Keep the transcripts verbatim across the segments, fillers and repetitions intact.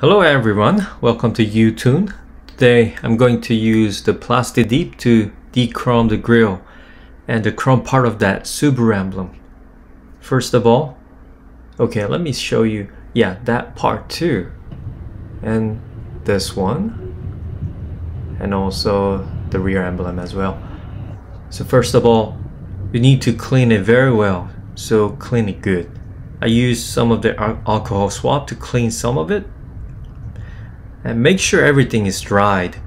Hello everyone, welcome to U-Tune. Today I'm going to use the Plasti Dip to dechrome the grill and the chrome part of that Subaru emblem. First of all, okay, let me show you, yeah, that part too. And this one, and also the rear emblem as well. So first of all, you need to clean it very well, so clean it good. I used some of the alcohol swab to clean some of it. And make sure everything is dried.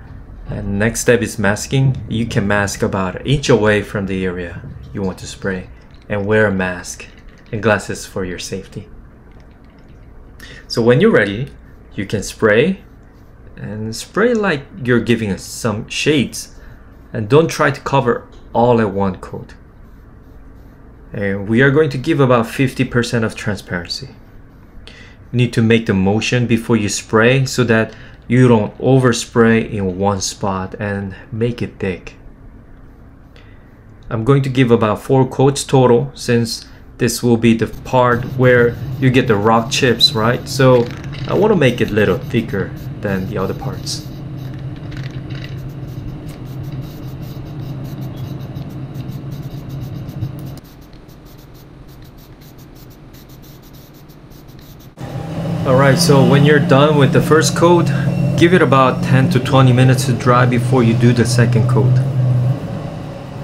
And next step is masking. You can mask about an inch away from the area you want to spray, and wear a mask and glasses for your safety. So when you're ready, you can spray and spray like you're giving us some shades, and don't try to cover all at one coat. And we are going to give about fifty percent of transparency. You need to make the motion before you spray so that you don't overspray in one spot and make it thick. I'm going to give about four coats total, since this will be the part where you get the rock chips, right? So I want to make it a little thicker than the other parts. Alright, so when you're done with the first coat, give it about ten to twenty minutes to dry before you do the second coat.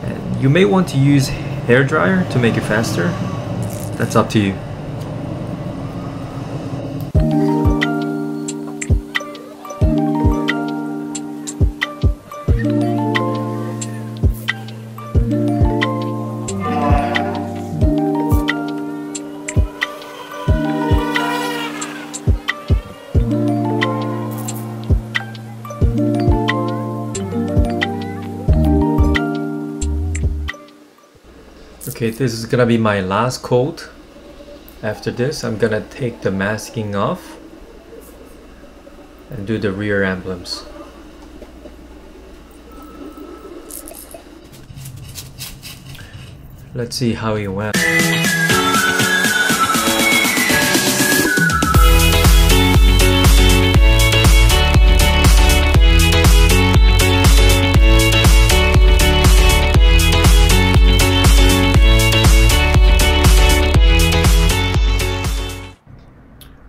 And you may want to use hairdryer to make it faster. That's up to you. Okay, this is gonna be my last coat. After this, I'm gonna take the masking off and do the rear emblems. Let's see how it went.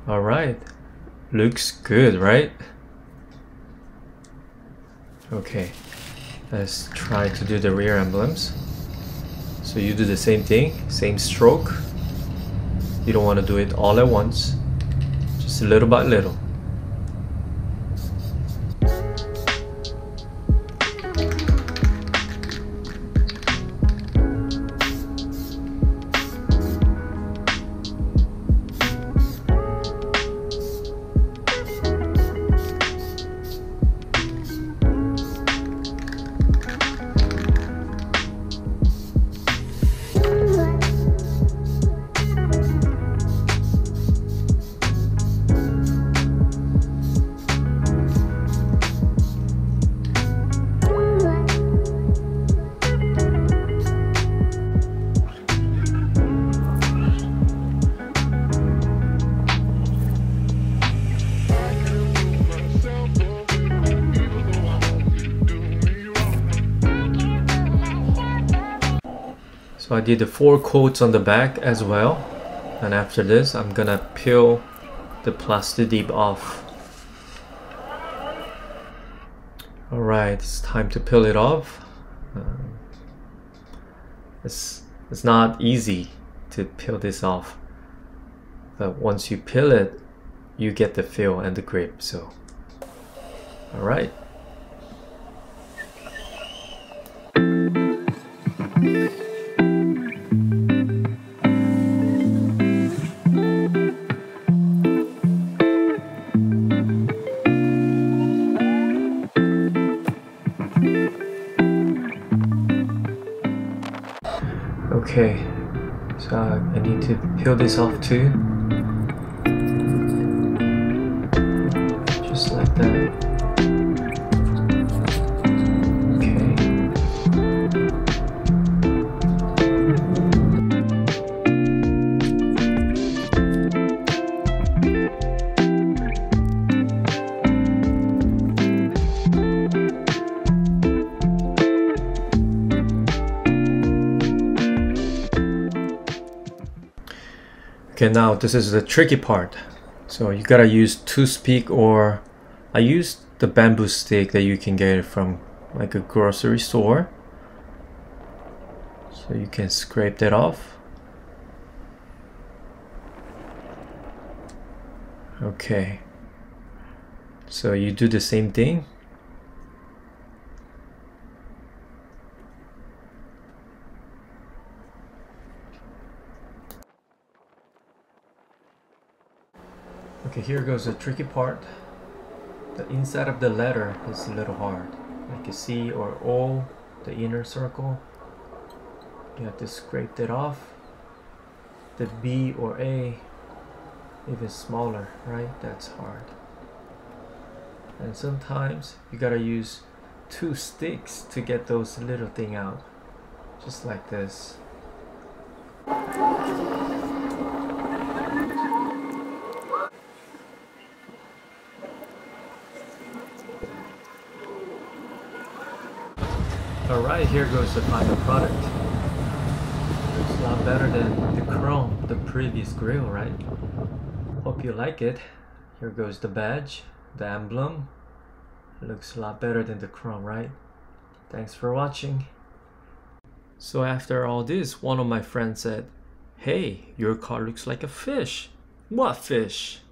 Alright, looks good, right? Okay, let's try to do the rear emblems. So you do the same thing, same stroke. You don't want to do it all at once, just little by little. So I did the four coats on the back as well, and after this I'm gonna peel the Plasti Dip off. Alright, it's time to peel it off. Um, it's, it's not easy to peel this off, but once you peel it, you get the feel and the grip. So, alright. Okay, so I need to peel this off too, just like that. Okay. Okay, now this is the tricky part. So you gotta use toothpick, or I used the bamboo stick that you can get from like a grocery store. So you can scrape that off. Okay. So you do the same thing. Okay, here goes the tricky part. The inside of the letter is a little hard. Like a C or O, the inner circle. You have to scrape that off. The B or A, even smaller, right? That's hard. And sometimes you gotta use two sticks to get those little thing out. Just like this. Alright, here goes the final product. Looks a lot better than the chrome, the previous grill, right? Hope you like it. Here goes the badge, the emblem. Looks a lot better than the chrome, right? Thanks for watching. So after all this, one of my friends said, "Hey, your car looks like a fish." What fish?